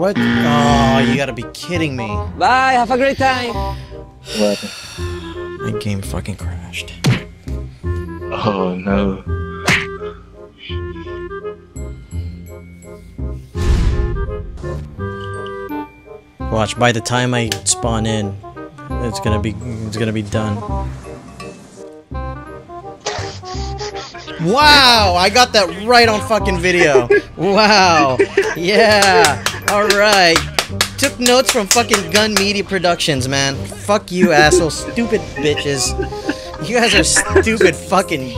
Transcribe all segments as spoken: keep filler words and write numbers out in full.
What? Oh, you gotta be kidding me. Bye, have a great time. What? That game fucking crashed. Oh no. Watch, by the time I spawn in, it's gonna be it's gonna be done. Wow, I got that right on fucking video. Wow. Yeah. All right. Took notes from fucking Gun Media Productions, man. Fuck you, asshole. Stupid bitches. You guys are stupid fucking...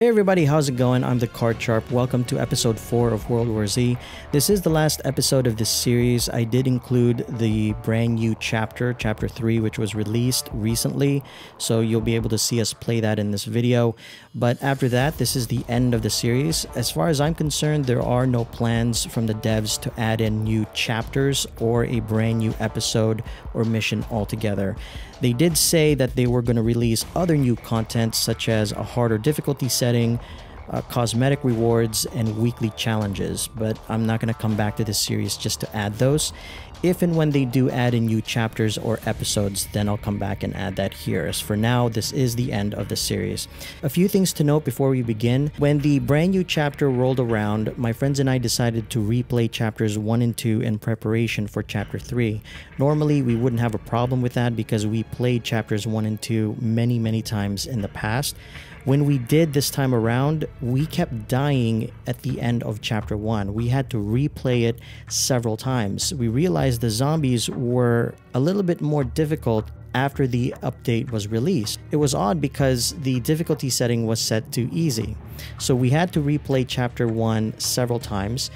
Hey everybody, how's it going? I'm the Card Sharp. Welcome to episode four of World War Z. This is the last episode of this series. I did include the brand new chapter, chapter three, which was released recently. So you'll be able to see us play that in this video. But after that, this is the end of the series. As far as I'm concerned, there are no plans from the devs to add in new chapters or a brand new episode or mission altogether. They did say that they were going to release other new content such as a harder difficulty setting, uh, cosmetic rewards, and weekly challenges, but I'm not going to come back to this series just to add those. If and when they do add in new chapters or episodes, then I'll come back and add that here. As for now, this is the end of the series. A few things to note before we begin. When the brand new chapter rolled around, my friends and I decided to replay chapters one and two in preparation for chapter three. Normally, we wouldn't have a problem with that because we played chapters one and two many, many times in the past. When we did this time around, we kept dying at the end of chapter one. We had to replay it several times. We realized the zombies were a little bit more difficult after the update was released. It was odd because the difficulty setting was set to easy. So we had to replay chapter one several times.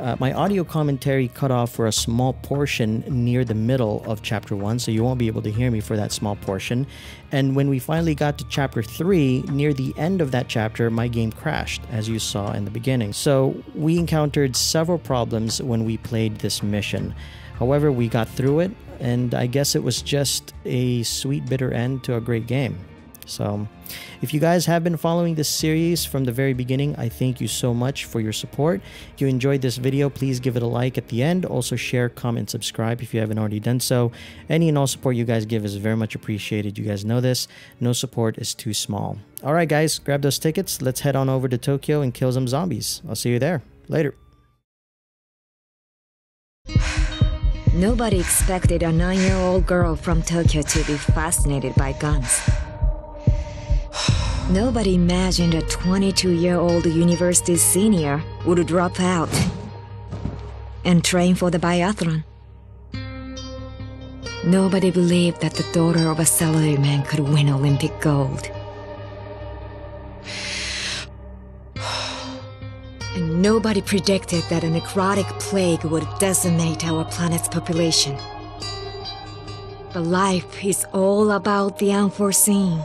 Uh, my audio commentary cut off for a small portion near the middle of chapter one, so you won't be able to hear me for that small portion. And when we finally got to chapter three, near the end of that chapter, my game crashed, as you saw in the beginning. So we encountered several problems when we played this mission. However, we got through it, and I guess it was just a sweet bitter end to a great game. So if you guys have been following this series from the very beginning, I thank you so much for your support. If you enjoyed this video, please give it a like at the end. Also share, comment, subscribe if you haven't already done so. Any and all support you guys give is very much appreciated. You guys know this. No support is too small. All right, guys, grab those tickets. Let's head on over to Tokyo and kill some zombies. I'll see you there. Later. Nobody expected a nine-year-old girl from Tokyo to be fascinated by guns. Nobody imagined a twenty-two-year-old university senior would drop out and train for the biathlon. Nobody believed that the daughter of a salaryman could win Olympic gold. And nobody predicted that a necrotic plague would decimate our planet's population. But life is all about the unforeseen.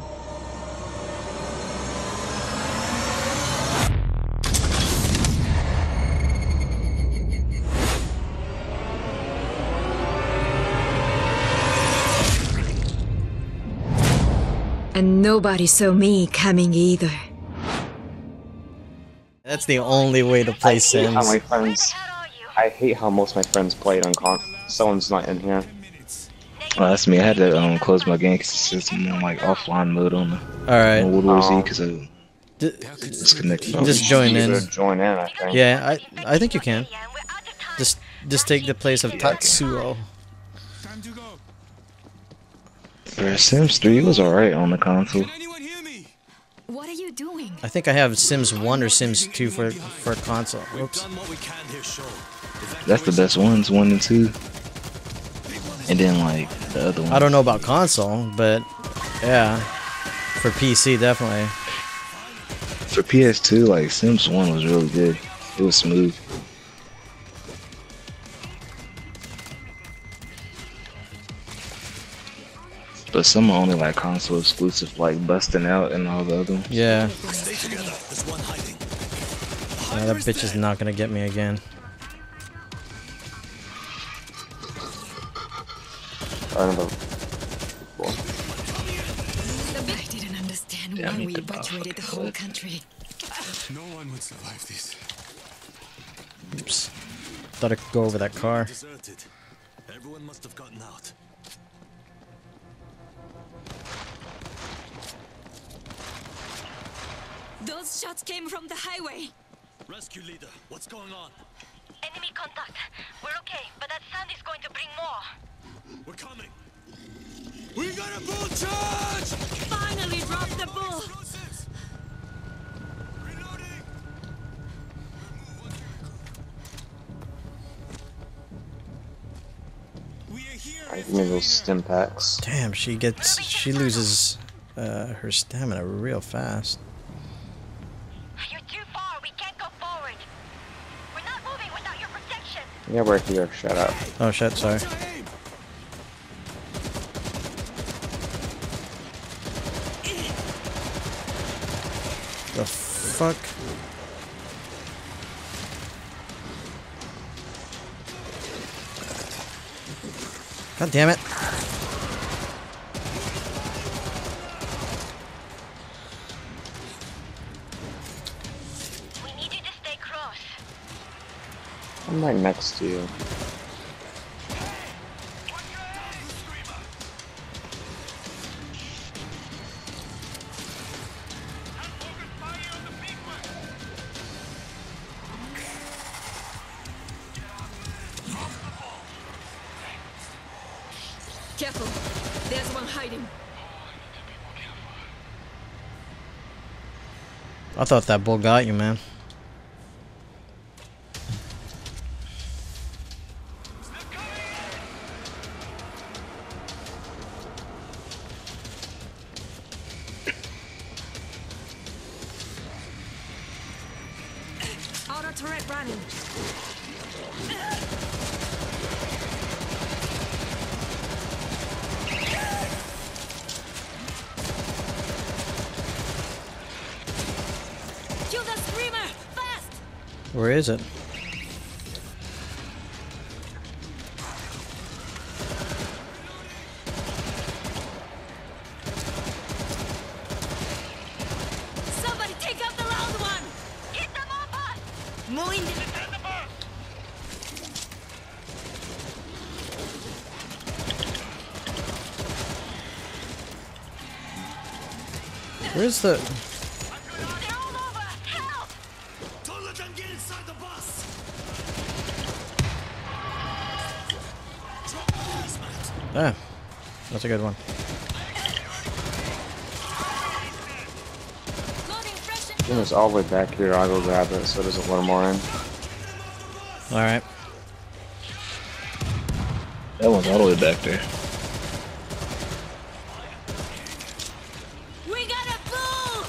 And nobody saw me coming either. That's the only way to play I Sims. Hate how my friends, I hate how most of my friends play it on con. Someone's not in here. Well, that's me. I had to um, close my game because it's in like offline mode on the All right. On World War Z because I disconnected. Just join in. Join in, I think. Yeah, I I think you can. Just just take the place of Tatsuo. Sims three was alright on the console. Can anyone hear me? What are you doing? I think I have Sims one or Sims two for for console. Oops. That's the best ones, one and two. And then like the other one. I don't know about console, but yeah, for P C definitely. For P S two, like Sims one was really good. It was smooth. But some are only like console exclusive, like Busting Out and all the other ones. Yeah. Stay together. There's one hiding. Nah, that bitch is not gonna get me again. I don't know. I didn't understand why we evacuated the whole country. No one would survive this. Oops. Thought I could go over that car. Deserted. Everyone must have gotten out. Those shots came from the highway. Rescue leader, what's going on? Enemy contact. We're okay, but that sound is going to bring more. We're coming. We got a bull charge! Finally drop the bull! I give me those stim packs. Damn, she gets, she loses uh, her stamina real fast. You're too far. We can't go forward. We're not moving without your protection. Yeah, we're here. Shut up. Oh shit! Sorry. The fuck. God damn it. We need you to stay close. I'm right next to you. Careful, there's one hiding. I thought that bull got you, man. Auto turret running. Where is it? Somebody take out the loud one. Get them up us. Moving the defender. Where's the? Ah, that's a good one. It was all the way back here. I'll go grab it so there's a little more in. Alright. That one's all the way back there. We got a bull!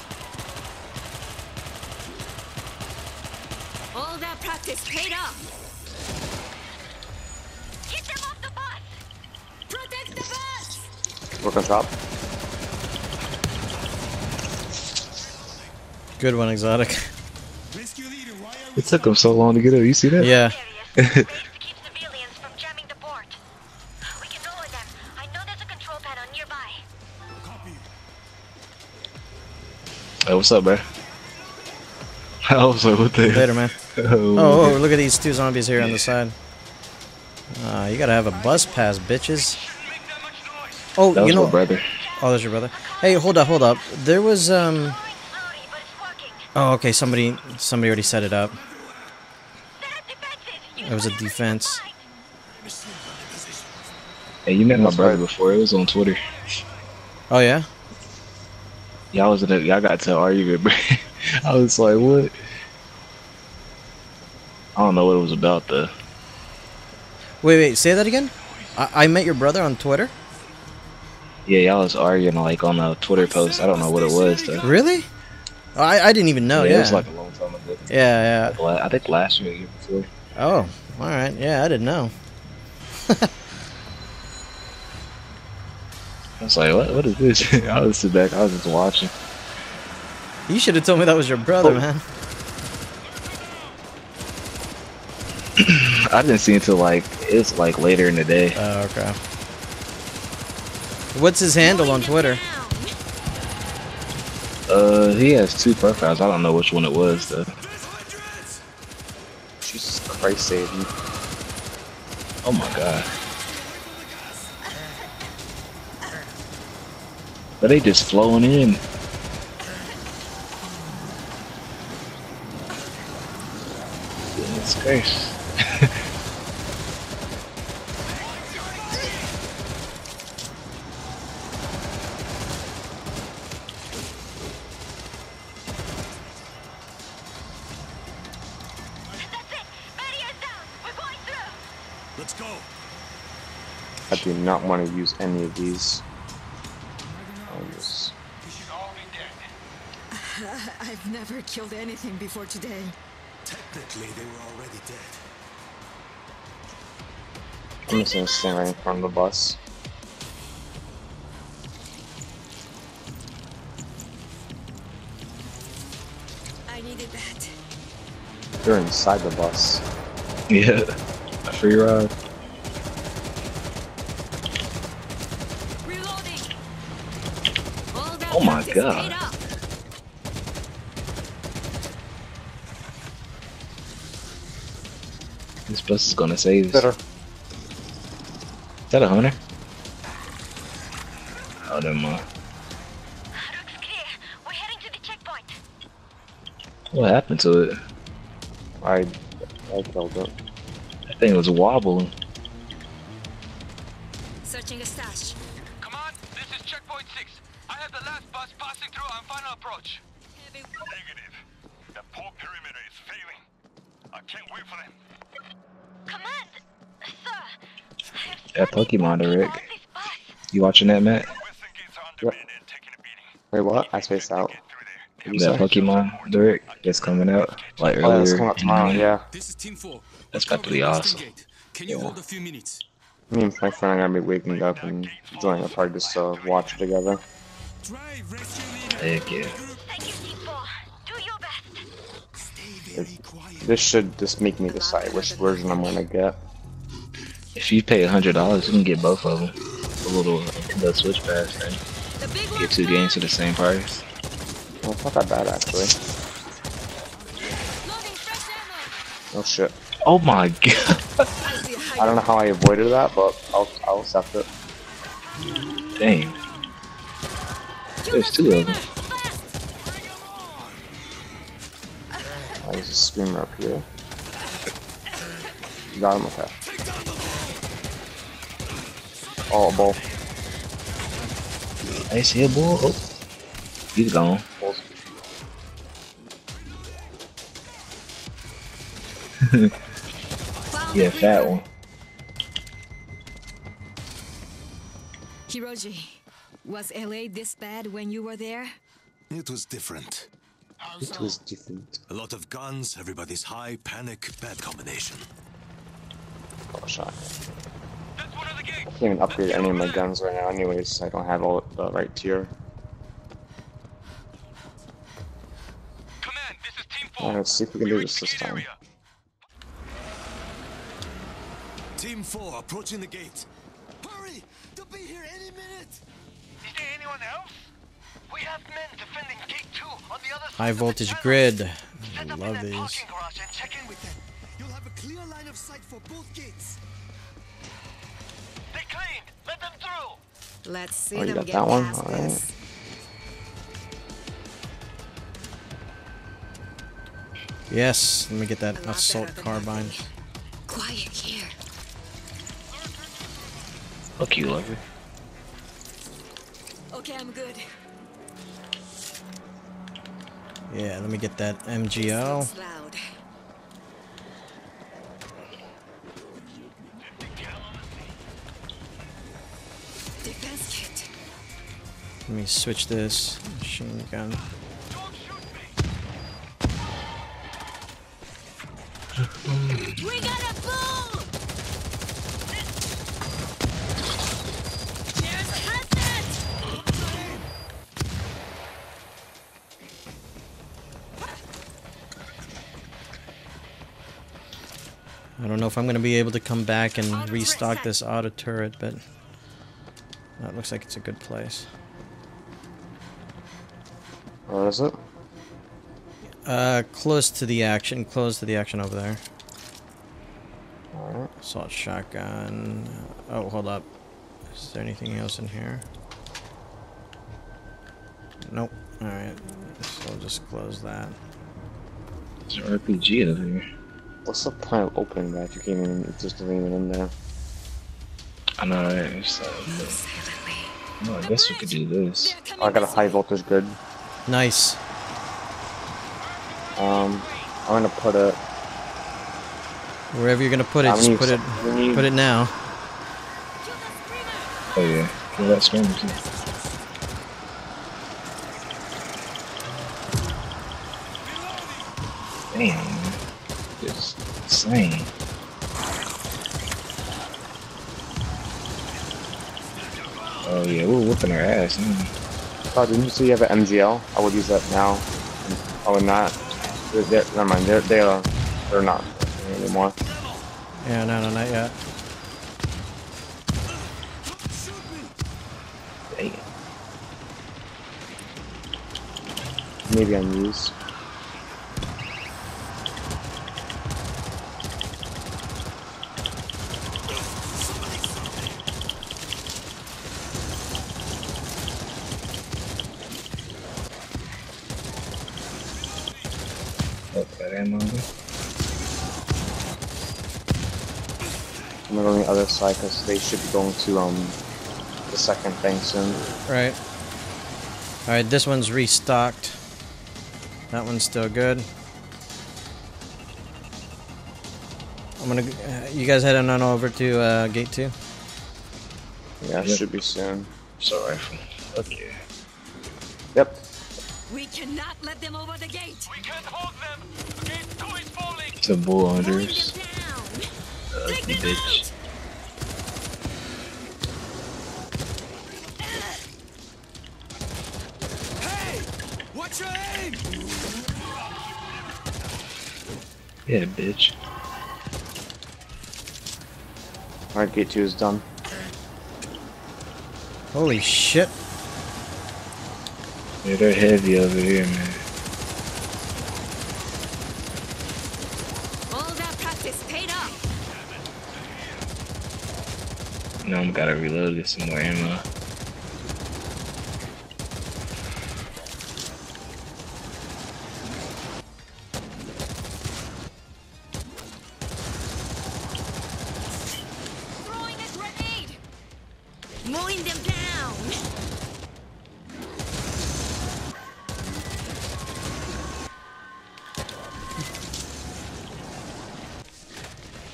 All that practice paid off. Work on top. Good one, Exotic. It took him so long to get up. You see that? Yeah. Hey, what's up, man? I was like, what the? Later, man. oh, oh, oh, look at these two zombies here on the side. Uh, you gotta have a bus pass, bitches. Oh, that was you know, my brother. Oh, that's your brother. Hey, hold up, hold up. There was um. Oh, okay. Somebody, somebody already set it up. It was a defense. Hey, you met my brother before. It was on Twitter. Oh yeah. Y'all was in it. Y'all got to argue, bro. I was like, what? I don't know what it was about though. Wait, wait. Say that again. I, I met your brother on Twitter. Yeah, y'all was arguing like on a Twitter post. I don't know what it was though. Really? Oh, I I didn't even know. Yeah, yeah, it was like a long time ago. Yeah, yeah. Like, I think last year, year before. Oh, all right. Yeah, I didn't know. I was like, what? What is this? I was sitting back. I was just watching. You should have told me that was your brother, oh. man. I didn't see it until like it's like later in the day. Oh, okay. What's his handle on Twitter? Uh, he has two profiles. I don't know which one it was though. Jesus Christ, save me! Oh my God. But they just flowing in. Goodness gracious. Let's go. I do not want to use any of these. I've never killed anything before today. Technically, they were already dead. I'm just gonna stand right in front of the bus. I needed that. They're inside the bus. Yeah, a free ride. Reloading. Oh my God. This bus is gonna save us. Is that a hunter? Oh, never mind. Looks clear. We're heading to the checkpoint. What happened to it? I I killed it. That thing was wobbling. Searching a stash. Command, this is checkpoint six. I have the last bus passing through on final approach. Heavy. Negative. The poor perimeter is failing. I can't wait for them. Command, sir. That Pokemon, Rick. You watching that, Matt? What? Wait, what? I spaced out. That sorry? Pokemon, Rick, that's coming out like oh, earlier. Coming out tomorrow, yeah. This is team four. That's about to be awesome. Can you yeah. hold a few minutes? Me and my friend are gonna be waking up and joining a party just to uh, watch it together. Heck yeah. This should just make me decide which version I'm gonna get. If you pay a hundred dollars, you can get both of them. A little the Switch Pass thing. Get two games for the same price. Well, it's not that bad actually. Oh shit! Oh my God! I don't know how I avoided that, but I'll I'll accept it. Dang! There's two of them. Oh, there's a screamer up here. You got him, okay. Oh, bull. I see a bull. Oh. He's gone. Yeah, fat one. Hiroji, was L A this bad when you were there? It was different. It was different. A lot of guns, everybody's high, panic, bad combination. Gosh, I can't even upgrade any of my guns right now anyways, I don't have all the right tier. Command, this is team four. Let's see if we can do this this time. Team four approaching the gate. Hurry! They'll be here any minute! Is there anyone else? We have men defending gate two on the other side. High voltage grid. I love these. You'll have a clear line of sight for both gates. They clean. Let them through. Let's see them get past this. Yes, let me get that assault carbine. Quiet here. Look you, Lover. Okay, I'm good. Yeah, let me get that M G L. Let me switch this machine gun. We got a bull! There's a hazard! I don't know if I'm going to be able to come back and restock this auto turret, but that looks like it's a good place. Where is it? Uh, close to the action. Close to the action over there. Alright. Assault shotgun. Oh, hold up. Is there anything else in here? Nope. Alright. So I'll just close that. There's an R P G over here. What's the point of opening that if you came in if there's nothing even in there? I know, right? So, no, I guess we could do this. Oh, I got a high voltage grid. Nice. Um, I'm gonna put it... Wherever you're gonna put it, just put it, put it now. Oh yeah, well, that's me. Damn, it's insane. Oh yeah, we're whooping our ass. Oh, didn't you say you have an M G L? I would use that now. I would not. They're, they're, never mind. They're, they are. They're not anymore. Yeah, no, no, not yet. Dang. Maybe I'm used. Side because they should be going to um the second thing soon. Right. All right, this one's restocked. That one's still good. I'm gonna. Uh, you guys heading on over to uh, gate two? Yeah, it yep. should be soon. Sorry. Okay. Yep. We cannot let them over the gate. We can't hold them. The gate two is falling. It's a bull hunters. Uh, bitch. Yeah, bitch. Alright, gate two is done. Holy shit. Yeah, they're heavy over here, man. All that practice paid off. Now I'm gotta reload with some more ammo.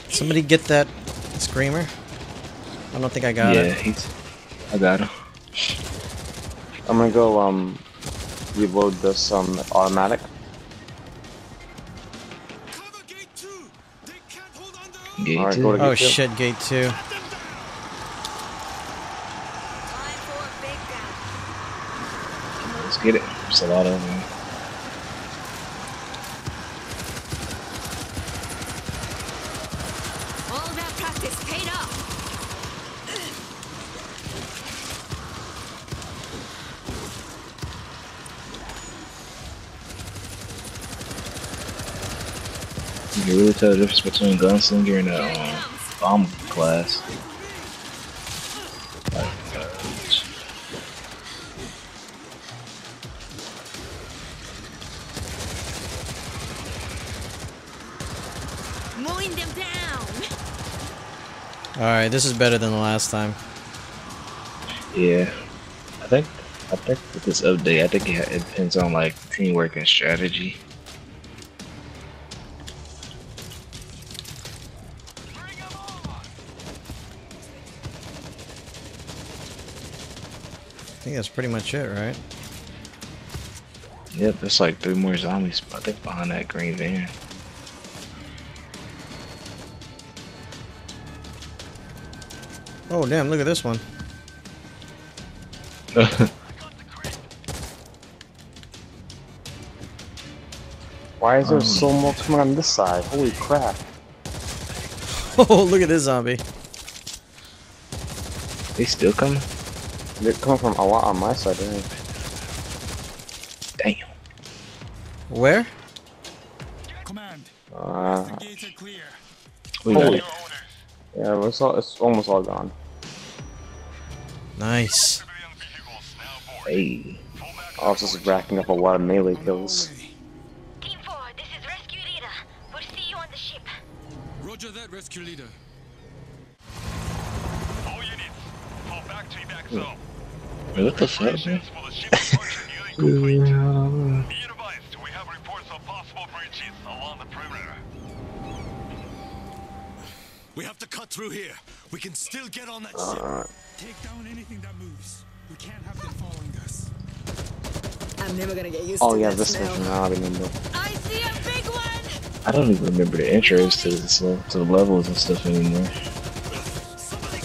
Somebody get that screamer? I don't think I got yeah, it. Yeah, he's... I got him. I'm gonna go, um... reload this, um, automatic. Cover gate two. They can't hold on gate right, two? Go to gate oh two. Shit, gate two. Let's get it. There's a lot of them. You really tell the difference between gunslinger and a uh, bomb class. Like, uh, mowing them down. All right, this is better than the last time. Yeah, I think I think with this update, I think it, it depends on like teamwork and strategy. I think that's pretty much it, right? Yep, there's like three more zombies, I think, behind that green van. Oh, damn, look at this one. Why is there um, so much coming on this side? Holy crap. Oh, look at this zombie. They still coming? They're coming from a lot on my side, right? Damn. Where? Command. Uh, gates are clear. We got it. Yeah, it's, all, it's almost all gone. Nice. Hey. I was just racking up a lot of melee kills. Team four, this is Rescue Leader. We'll see you on the ship. Roger that, Rescue Leader. All units, fall back to the back zone. Wait, what the fuck, man? Be advised, we have reports of possible breaches along the perimeter. We have to cut through here. We can still get on that ship. Right. Take down anything that moves. We can't have them following us. I'm never gonna get used oh, to yeah, this now. Mission, I remember. I see a big one. I don't even remember the intros to this, uh, to the levels and stuff anymore.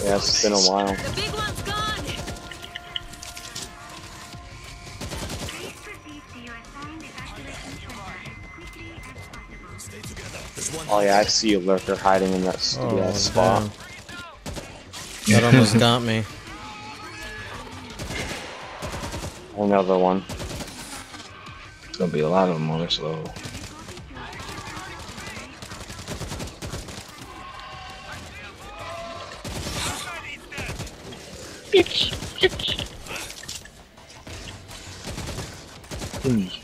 Yeah, it's been a while. The big one's gone. Oh yeah, I see a lurker hiding in that oh, yeah, spot. That almost got me. Another one. Gonna be a lot of them on this level. Bitch, bitch. Mm.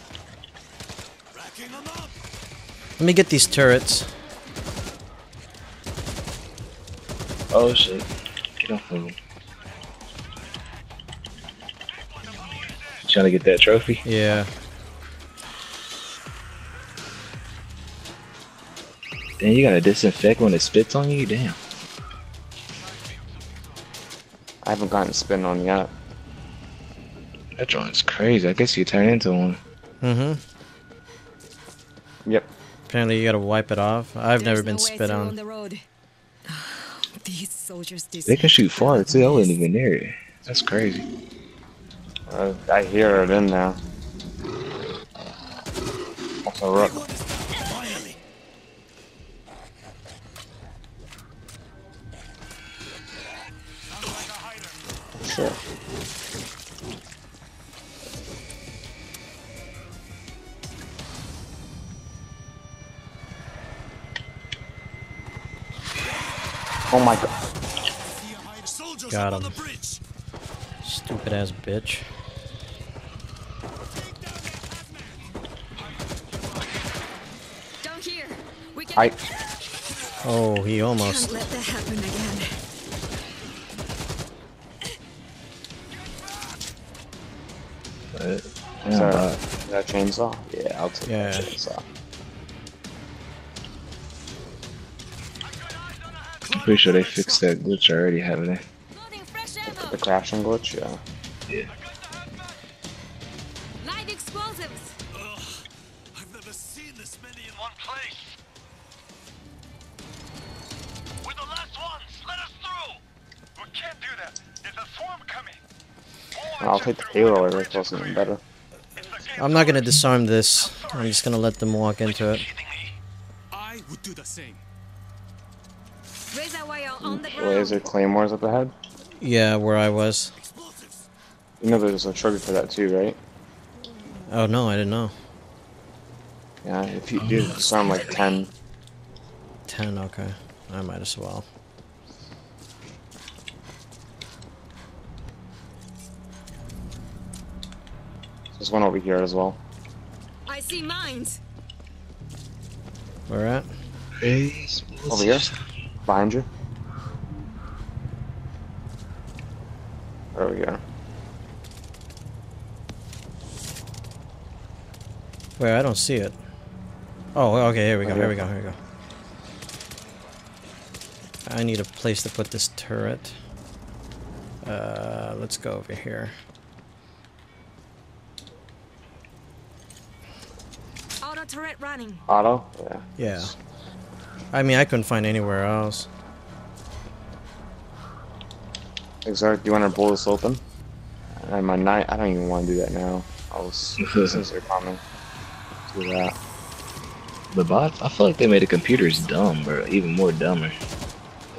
Let me get these turrets. Oh shit! Get off of me. Trying to get that trophy. Yeah. Then you gotta disinfect when it spits on you. Damn. I haven't gotten spit on yet. That drawing's crazy. I guess you turn into one. Mm-hmm. Yep. Apparently you gotta wipe it off. I've There's never been no spit on. on the road. These soldiers. They can shoot far too. I wasn't even near it. That's crazy. Uh, I hear it in there. That's a rook. Sure. Oh my god. Got him. Stupid ass bitch. I... Oh, he almost. Can't let that happen again. What? Yeah, so, uh, that chainsaw? Yeah, I'll take yeah. that chainsaw. I'm pretty sure they fixed that glitch already, haven't they? The crashing glitch, yeah. Yeah. Light explosives. Ugh, I've never seen this many in one place. We're the last ones. Let us through. We can't do that. There's a swarm coming. Oh, I'll take the payload. It was something better. I'm not gonna disarm this. I'm just gonna let them walk into it. I would do the same. Razor wire on the ground. Is there claymores up ahead? Yeah, where I was. You know there's a trigger for that too, right? Oh no, I didn't know. Yeah, if you do, oh, sound like ten. Ten, okay. I might as well. There's one over here as well. I see mines. Where at? Hey, over here. Behind you. There we go. Wait, I don't see it. Oh, okay, here we go, here we go, here we go. I need a place to put this turret. Uh, let's go over here. Auto turret running. Auto? Yeah. Yeah. I mean, I couldn't find anywhere else. Exarch, do you want to blow this open? And my knife, I don't even want to do that now. I was since they're coming. Do that. The bots? I feel like they made the computers dumb, or even more dumber.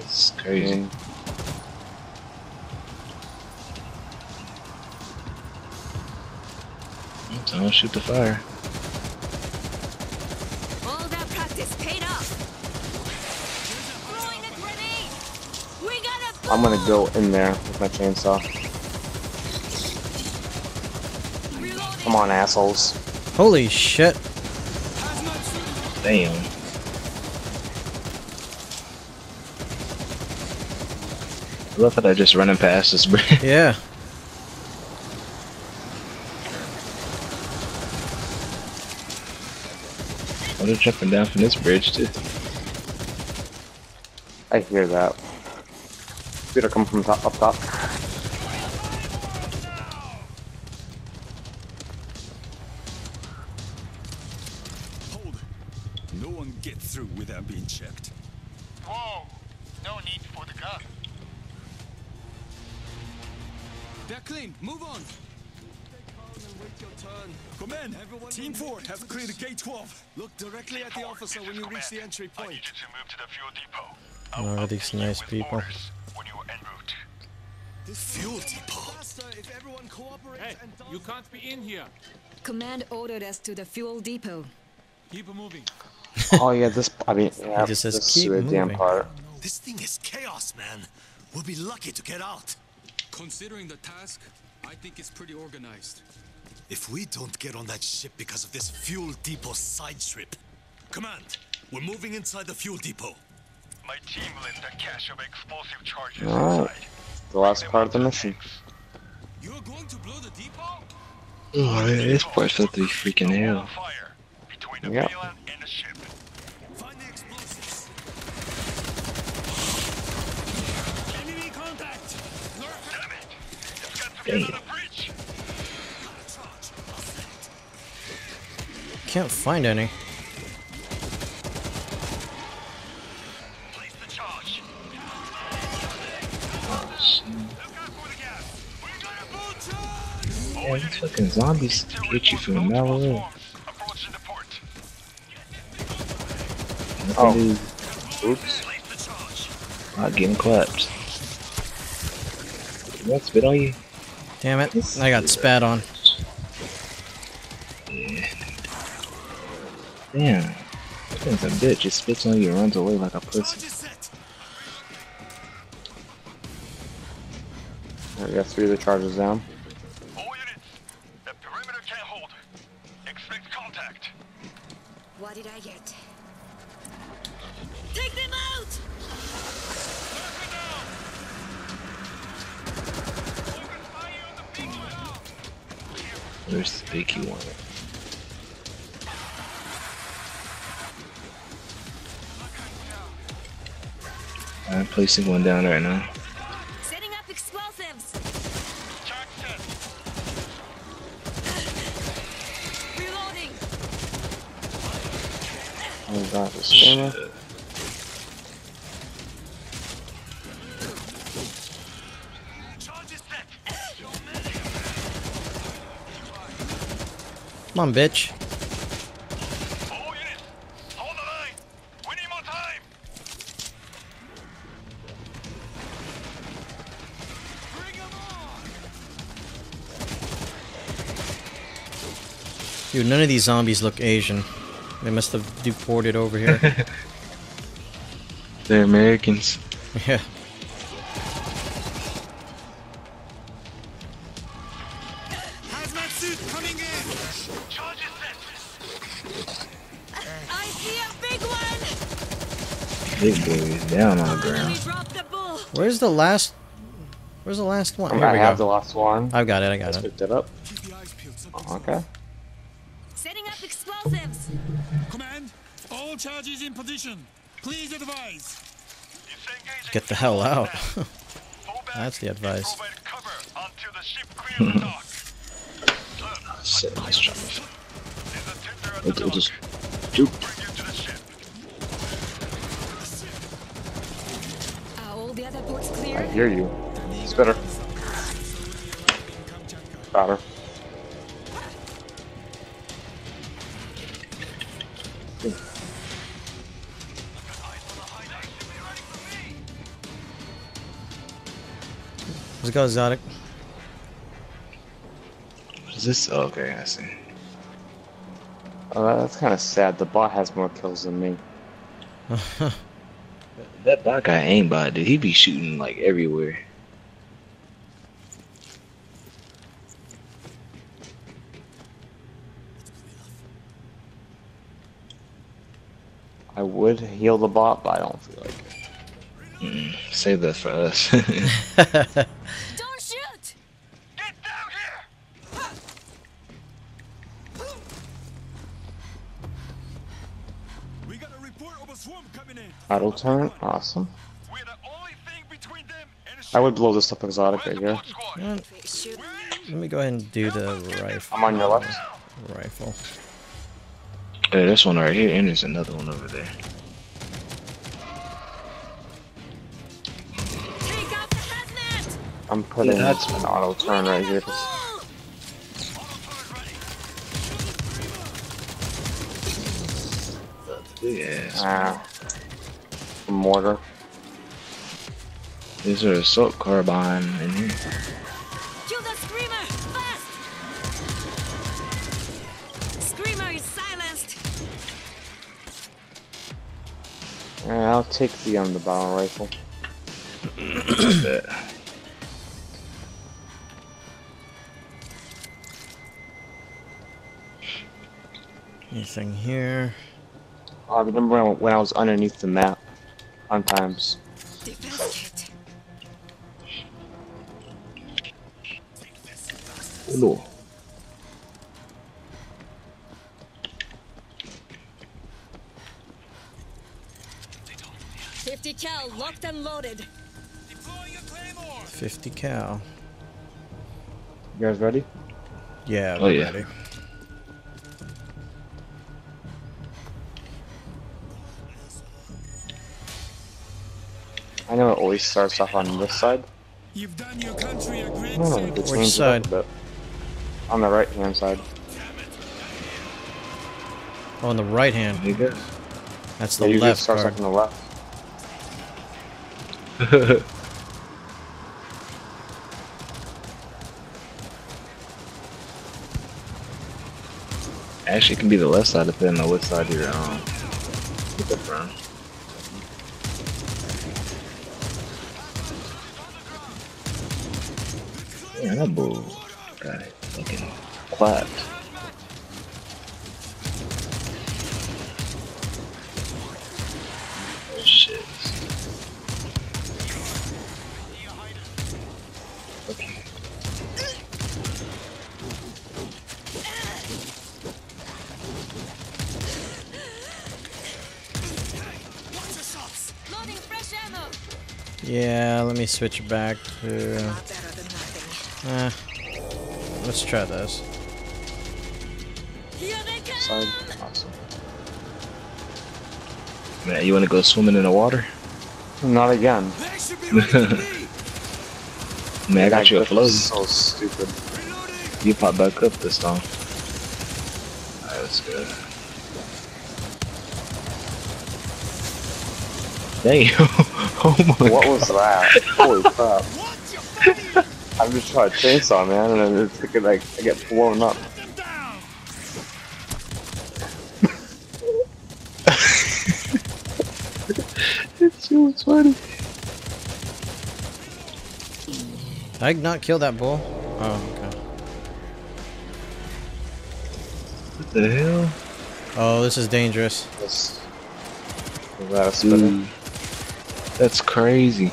It's crazy. Don't shoot the fire. All that practice paid off. Throwing the grenade. We gotta I'm gonna go in there with my chainsaw. Reloading. Come on, assholes. Holy shit. Damn. I love how they're just running past us, bro. Yeah. Oh, they're jumping down from this bridge, too. I hear that. They're coming from top, up top. Hold. No one gets through without being checked. Whoa. No need for the gun. They're clean. Move on. Command, everyone Team four has cleared gate twelve. Look directly at the officer when you reach the entry point. I need you to move to the fuel depot. I'll oh, these nice people. When you are en route. This fuel depot. If everyone cooperates hey, and you can't be in here. Command ordered us to the fuel depot. Keep moving. Oh yeah, this I mean, yeah, it just says this keep moving. Damn part. This thing is chaos, man. We'll be lucky to get out. Considering the task, I think it's pretty organized. If we don't get on that ship because of this fuel depot side trip. Command, we're moving inside the fuel depot. My team left a cache of explosive charges right. inside. The last part of the mission. You're going to blow the depot? Oh, yeah, this part's up the freaking hell. Yeah. Find the explosives. Enemy contact! Damn it! It's got to be another bridge! Can't find any. Place the charge. Oh, shit. Yeah, these fucking zombies get you from a mile away. Oh. Oops. Not getting clapped. Did that spit on you? Damn it. Let's I got spat on. Damn, that thing's a bitch. It spits on you and runs away like a pussy. I got three of the charges down. All units, the perimeter can't hold. Expect contact. What did I get? Take them out! Where's the biggie one? I'm placing one down right now. Setting up explosives. Reloading. Oh god, the scanner. Come on, bitch. Dude, none of these zombies look Asian. They must have deported over here. They're Americans. Yeah. Hazmat suit coming in. Charges set. I see a big one. Big boy is down on the ground. Where's the last? Where's the last one? I'm gonna have the last one. I've got it. I got it. I picked it up. Oh, okay. Setting up explosives. Command, all charges in position. Please advise. Get the hell out. That's the advice. Shit, nice job. It, it just juked. I hear you. It's better. Better. Let's go, Zodic. What is this? Oh, okay, I see. Uh, that's kind of sad. The bot has more kills than me. That bot got aimbot, dude. He be shooting like everywhere. I would heal the bot, but I don't feel like it. Mm-mm. Save that for us. Don't shoot! Get down here! We got a report of a swarm coming in. Auto turn, awesome. We're the only thing between them and a I would blow this up exotic right here. Mm. Let me go ahead and do the rifle. I'm on your left. Rifle. Hey, this one right here, and there's another one over there. I'm putting yeah, that's an auto turn right here. Yeah. Ah, mortar. Is there an assault carbine in here? Kill the screamer fast! Screamer is silenced. Yeah, I'll take the on the barrel rifle. Anything here? I remember when I was underneath the map on times. Hello. Fifty cal locked and loaded. Deploy your claymore. Fifty cal. You guys ready? Yeah, we're oh, yeah. ready. I know it always starts off on this side. You've done your country a great service. Which side? On the right hand side. Oh, on the right hand. That's the yeah, left. It starts off on the left. Actually, it can be the left side depending on what side you're on. Get that from. Man, that bull got it fucking clapped. Oh shit. Okay. Yeah, let me switch back to. Eh, let's try this. Here they come. Side. Awesome. Man, you want to go swimming in the water? Not again. Man, I got you afloat. So stupid. You pop back up this time. Alright, that's good. Dang. Oh my What God. was that? Holy crap. I'm just trying to chainsaw, man, and it's like, like I get blown up. It's so funny. Did I not kill that bull? Oh, okay. What the hell? Oh, this is dangerous. That's, that's, Dude, that's crazy.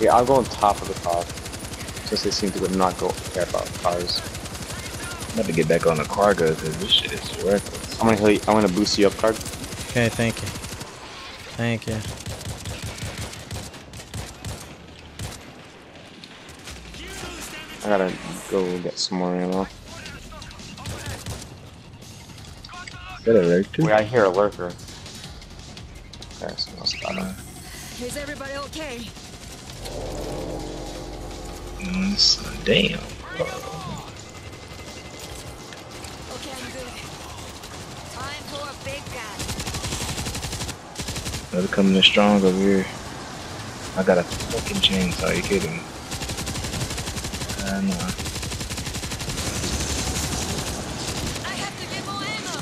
Yeah, I'll go on top of the car, since they seem to would not go care about cars. I'm about to get back on the cargo because this shit is worthless. I'm gonna heal you. I'm gonna boost you up, Card. Okay, thank you. Thank you. I gotta go get some more ammo. Is that a lurker? Wait, I hear a lurker. There's someone else got him. Is everybody okay? Damn. Oh. Okay, I'm good. Time for a big guy. They're coming in strong over here. I got a fucking chainsaw, are you kidding me? I know. I have to get more ammo.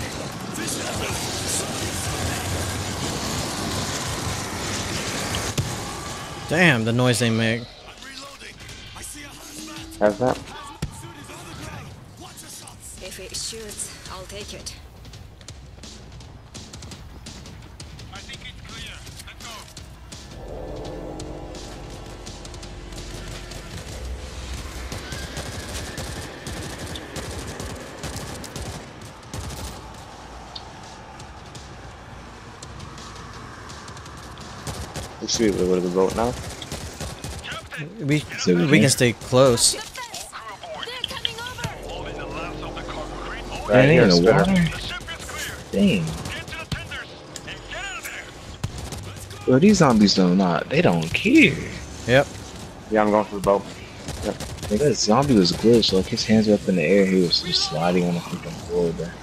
Damn, the noise they make. How's that? If it shoots, I'll take it. Should we go to the boat now? We so we, we can, can stay close. Right here in the water. Dang. Well, these zombies do not. They don't care. Yep. Yeah, I'm going for the boat. Yep. That zombie was glitched. Like his hands were up in the air, he was just sliding on the freaking floor there.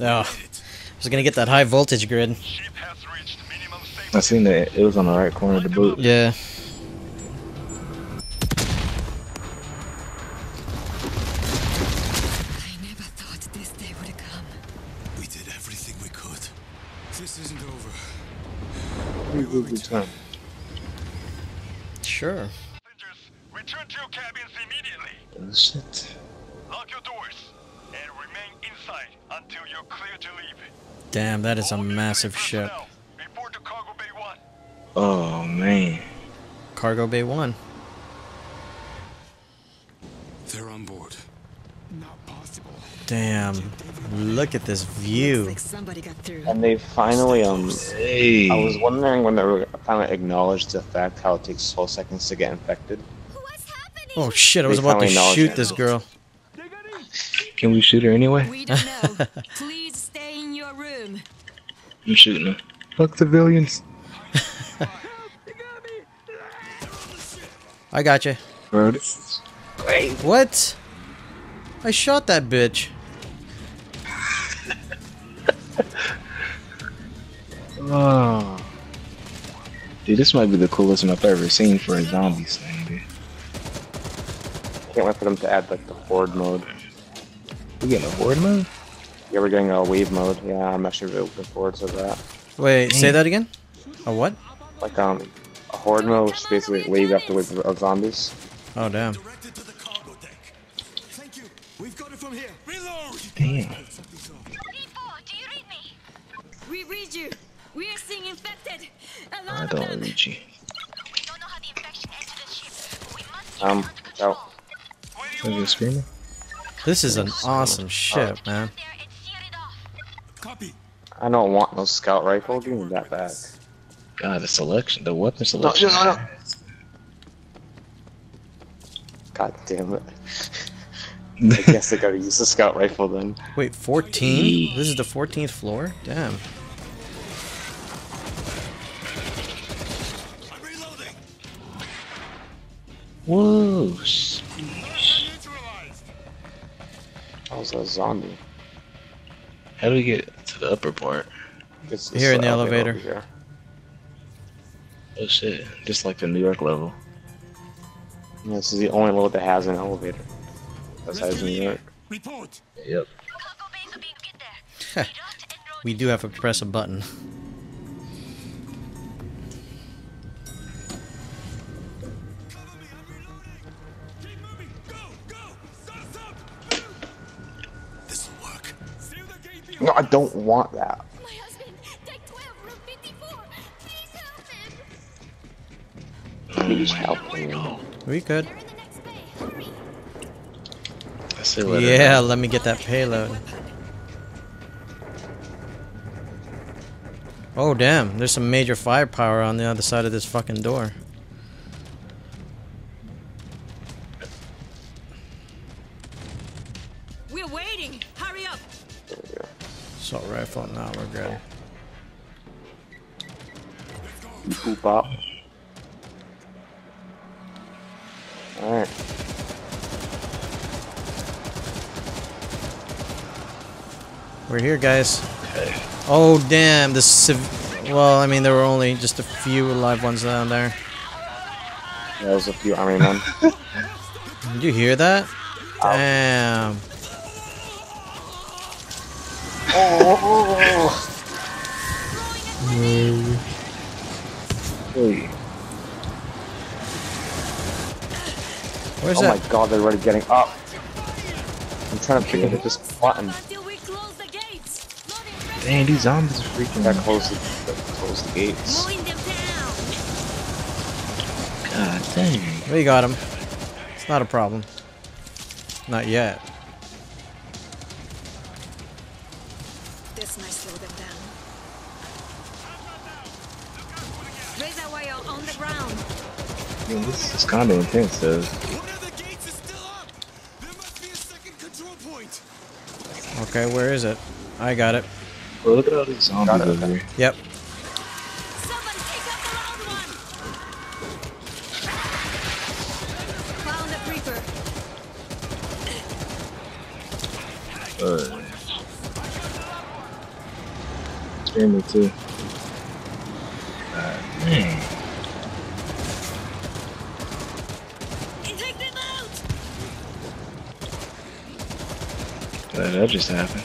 Oh, I was gonna get that high voltage grid. I seen that. It was on the right corner of the boat. Yeah. I never thought this day would come. We did everything we could. This isn't over. We will be time. Sure. Return to your cabins immediately. Oh, shit. Lock your doors and remain inside until you're clear to leave. Damn, that is a massive ship. Oh man. Cargo Bay one. They're on board. Not possible. Damn. Look at this view. Like somebody got through. And they finally um hey. I was wondering when they were finally acknowledged the fact how it takes twelve seconds to get infected. What's happening? Oh shit, I was they about to shoot it. This girl. Can we shoot her anyway? We don't know. Please stay in your room. I'm shooting her. Fuck civilians. I got you. What? I shot that bitch. Oh. Dude, this might be the coolest one I've ever seen for a zombies thing, dude. Can't wait for them to add like the horde mode. We getting a horde mode? Yeah, we're getting a wave mode. Yeah, I'm actually really looking forward to that. Wait, dang. Say that again? A what? Like um. Horde mode, which is basically wave after wave of zombies. Oh damn! Damn. We read you. We are seeing infected. I don't read you. Um. Oh. Are you screaming? This is an awesome ship, oh. man. I don't want no scout rifle. Give me that back. God, the selection, the weapon selection. No, no, no. God damn it. I guess I gotta use the scout rifle then. Wait, fourteen? This is the fourteenth floor? Damn. I'm reloading. Whoa. Sheesh. I was a zombie. How do we get to the upper part? It's, it's here in the elevator. Oh shit, just like the New York level. Yeah, this is the only level that has an elevator. That's how it's in New York. Report. Yep. We do have to press a button. This'll work. No, I don't want that. We could. Yeah, let me get that payload. Oh damn, there's some major firepower on the other side of this fucking door. We're waiting. Hurry up. Assault rifle. Now we're good. Poop up. Alright. We're here, guys. Okay. Oh damn, the civ- well, I mean, there were only just a few live ones down there. Yeah, there's a few army men. Did you hear that? Oh. Damn. Oh. No. Hey. Where's oh that? My god, they're already getting up. I'm trying to figure out this button. Dang, these zombies are freaking out. Close the, close the gates. God dang. We got him. It's not a problem. Not yet. This might slow them down. Razor wire on the ground. Dude, this is kind of intense, though. One of the gates is still up. There must be a second control point. Okay, where is it? I got it. Well, look at all these zombies over here. Yep. Somebody take up the round one. Found the creeper. Uh. It's family too. Uh, man. And take them out. Uh, that just happened.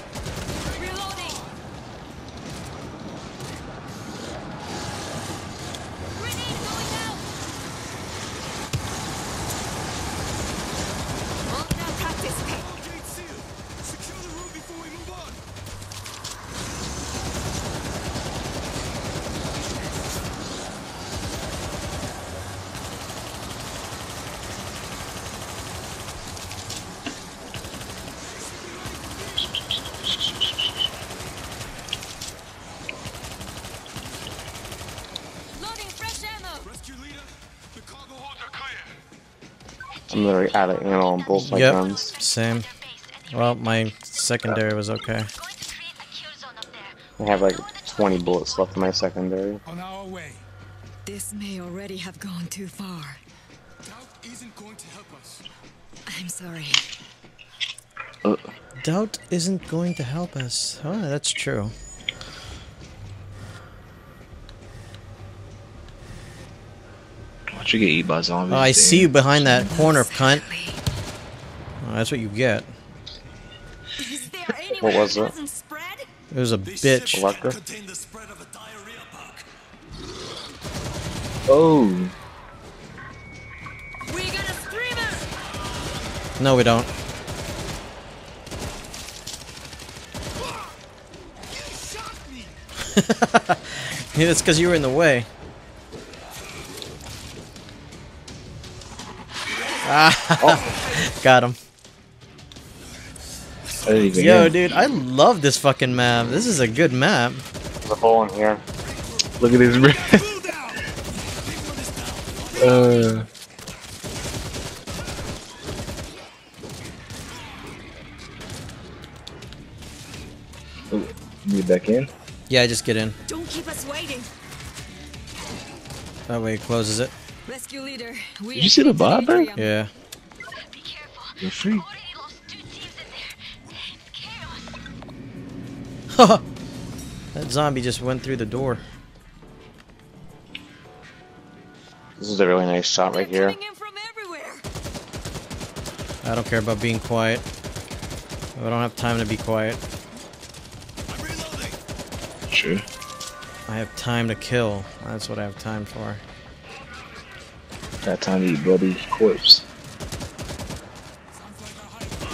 I'm literally out of ammo on both my yep, guns. Same. Well, my secondary was okay. I have like twenty bullets left in my secondary. On our way. This may already have gone too far. Doubt isn't going to help us. I'm sorry. Uh. Doubt isn't going to help us. Oh, that's true. You get eaten by zombies. Oh, I see you behind that corner, cunt. Oh, that's what you get. What was it? It was a bitch. Oh. No, we don't. Yeah, that's because you were in the way. Oh. Got him. Yo, dude, I love this fucking map. This is a good map. There's a hole in here. Look at this. uh. Ooh, you back in? Yeah, just get in. Don't keep us waiting. That way it closes it. Rescue leader, we did you see the bot there? Yeah. Be careful. You're free. That zombie just went through the door. This is a really nice shot right here. I don't care about being quiet. I don't have time to be quiet. I'm reloading. Sure. I have time to kill. That's what I have time for. That time to eat bloody corpse.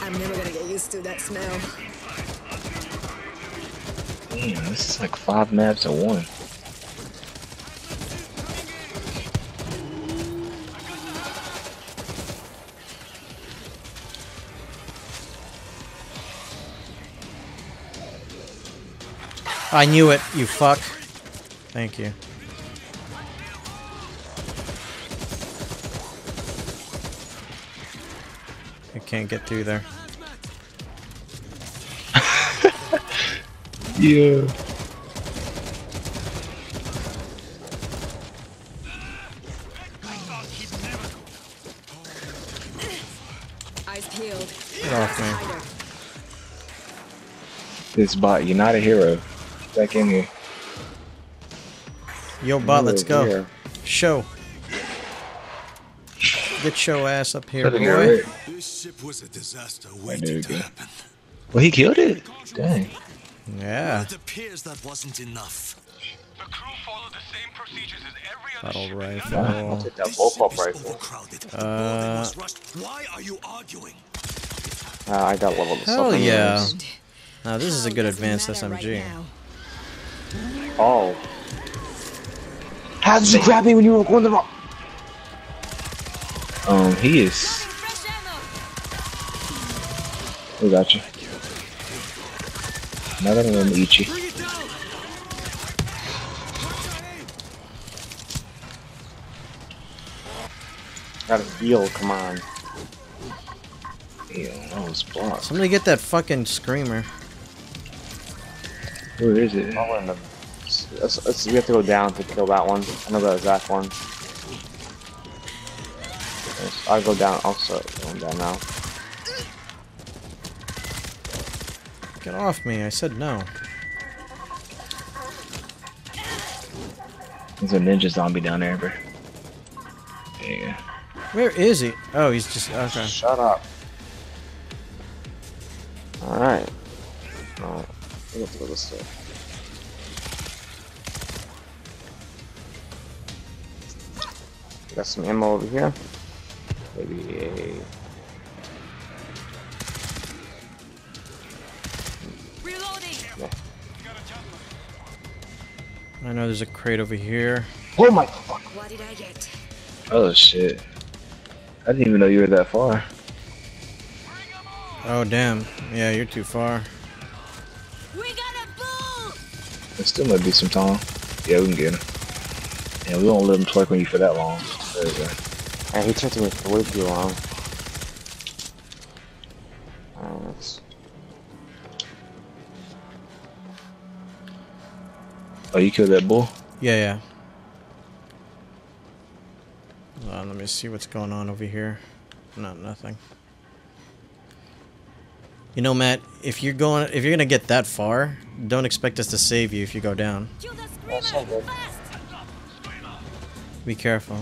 I'm never gonna get used to that smell. Damn, this is like five maps in one. I knew it, you fuck. Thank you. Can't get through there. Yeah. Get off me. This bot, you're not a hero. back in here. Yo, bot, let's go. Here. Show. Get your ass up here, boy. This ship was a disaster waiting to happen. Well, he killed it. Dang. Yeah. It appears that wasn't enough. The crew followed the same procedures as every other rifle. Wow. I'll take that bullpup rifle. Uh, Why are you arguing? Uh, I got leveled up. Hell yeah. Now this is a good advanced S M G. Oh. How did you grab me when you were going the wrong? Um, he is. We got you. Another one, Ichi. Got a deal, come on. Ew, that was blocked. Somebody get that fucking screamer. Where is it? Oh, in the... let's, let's, we have to go down to kill that one. I know that exact one. Let's, I'll go down. I'll start going down now. Get off me. I said no. There's a ninja zombie down there, bro. There you go. Where is he? Oh, he's just... okay. Shut up. Alright. Alright. We have to go this way. Got some ammo over here. Maybe a... reloading. No. I know there's a crate over here. Oh my fuck! What did I get? Oh shit. I didn't even know you were that far. Oh damn. Yeah, you're too far. We got a bull. There still might be some time. Yeah, we can get him. Yeah, we won't let him twerk on you for that long. There you go. And he tried to make the way too long. Alright, let's... oh, you killed that bull? Yeah, yeah. Uh, let me see what's going on over here. Not nothing. You know, Matt, if you're going, if you're gonna get that far, don't expect us to save you if you go down. That's not good. Be careful.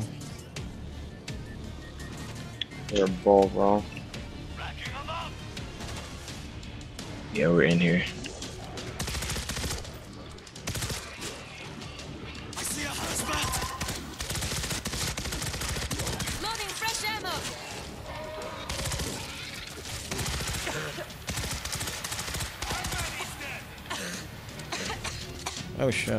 You're a bull, bro. Yeah, we're in here. Oh shit.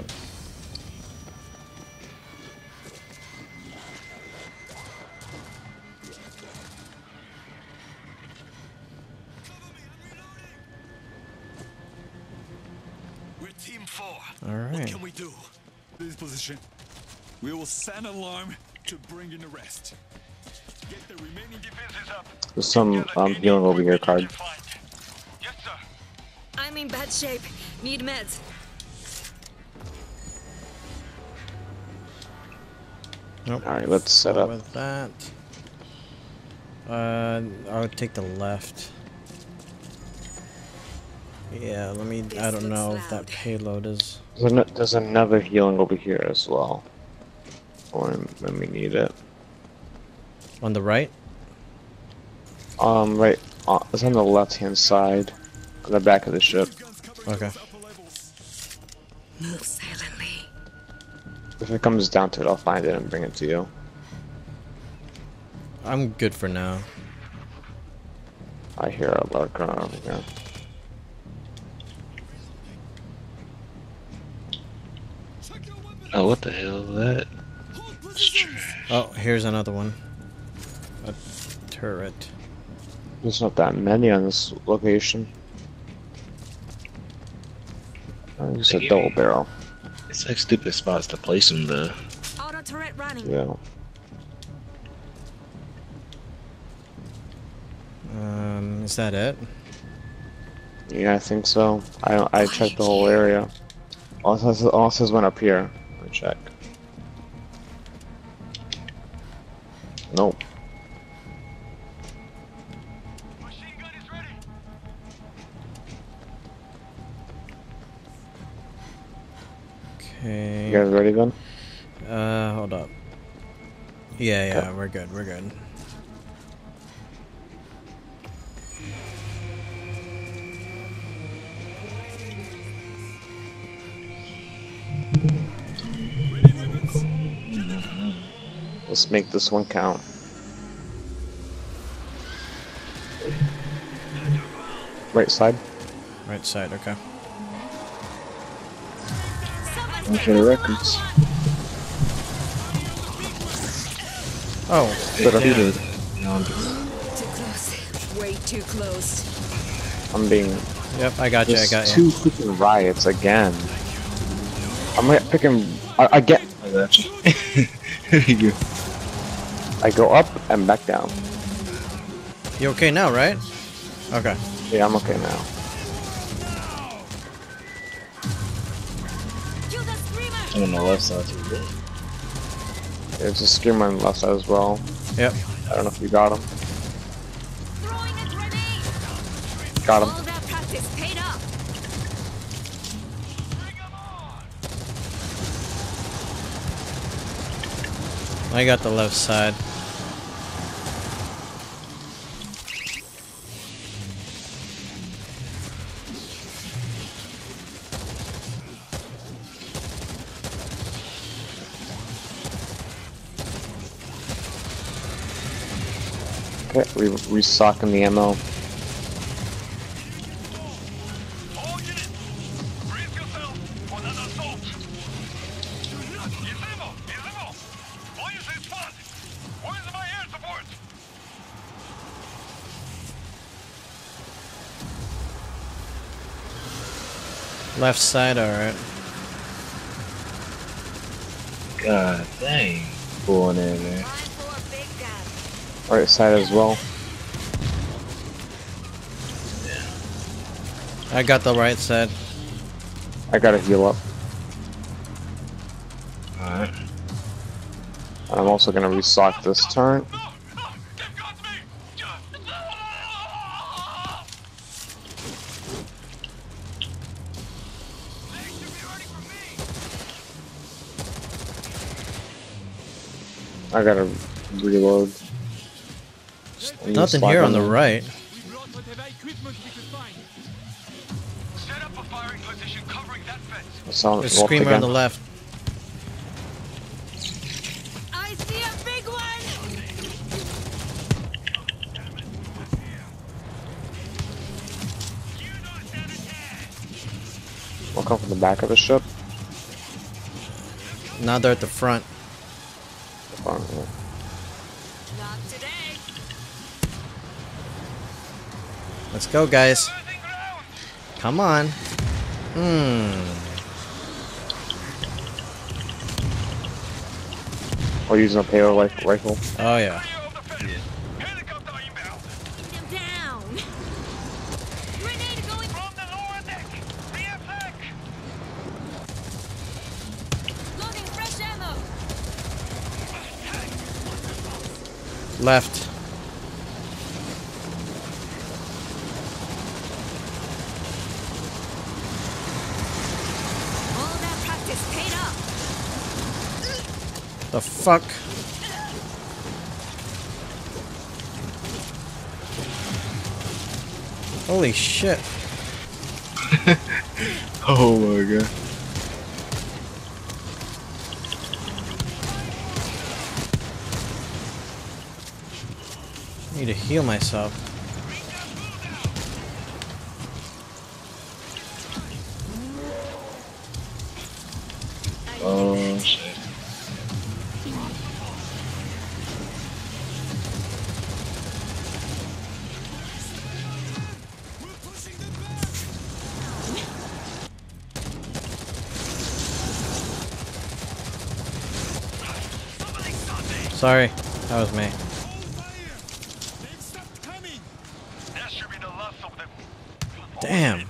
We're team four. All right. What can we do? This position. We will send an alarm to bring in the rest. Get the remaining defenses up. There's some um, healing over here, Card. Yes, sir. I'm in bad shape. Need meds. Nope. All right, let's set up. With that, uh, I would take the left. Yeah, let me. I don't know if that payload is. There's, an there's another healing over here as well. Or when we need it. On the right. Um, right. Uh, it's on the left-hand side, on the back of the ship. Okay. Move silently. If it comes down to it, I'll find it and bring it to you. I'm good for now. I hear a lot of crowd over here. Oh, what the hell is that? Oh, here's another one. A turret. There's not that many on this location. Oh, it's a double barrel. It's like stupid spots to place them though. Auto turret running. Yeah. Um, is that it? Yeah, I think so. I I checked the whole area. Also, also there's one up here. Let me check. Nope. Machine gun is ready. Okay. You guys ready then? Uh, hold up. Yeah, yeah, okay. We're good, we're good. Let's make this one count. Right side? Right side, okay. Okay, records. Oh, but I'm good. Way too close. I'm being. Yep, I got you. I got you. Two freaking riots again. I'm like picking. I, I get. I got you. There you go. I go up and back down. You okay now, right? Okay. Yeah, I'm okay now. I'm on the left side too, good. There's a screamer on the left side as well. Yep. I don't know if you got him. Got him. All that practice paid up. I got the left side. Okay, we restocking the ammo. Left side, alright. God dang. Pulling in there. Right side as well. I got the right side. I gotta heal up. Alright. I'm also gonna restock this turret. I gotta reload. Nothing here on the right. There's a screamer on the left. I see a big one. We'll come from the back of the ship. Now they're at the front. Not today. Let's go, guys. Come on. Hmm. We're using a payload like rifle. Oh yeah. Left. All that practice paid up. The fuck? Holy shit. Oh my god. To heal myself. Oh shit. Sorry, that was me. Damn,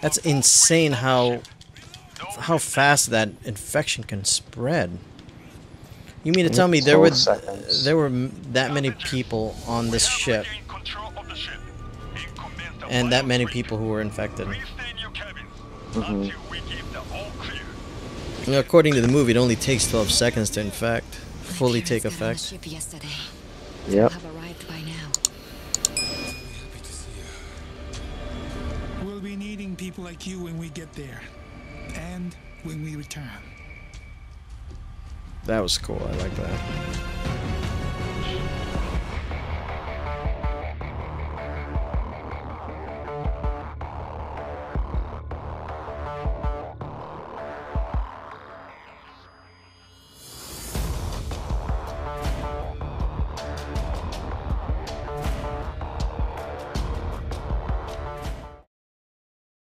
that's insane how how fast that infection can spread. You mean to tell me there were there were that many people on this ship, and that many people who were infected? Mm-hmm. Now, according to the movie, it only takes twelve seconds to, in fact, fully take effect. Yep. We'll be needing people like you when we get there, and when we return. That was cool. I like that.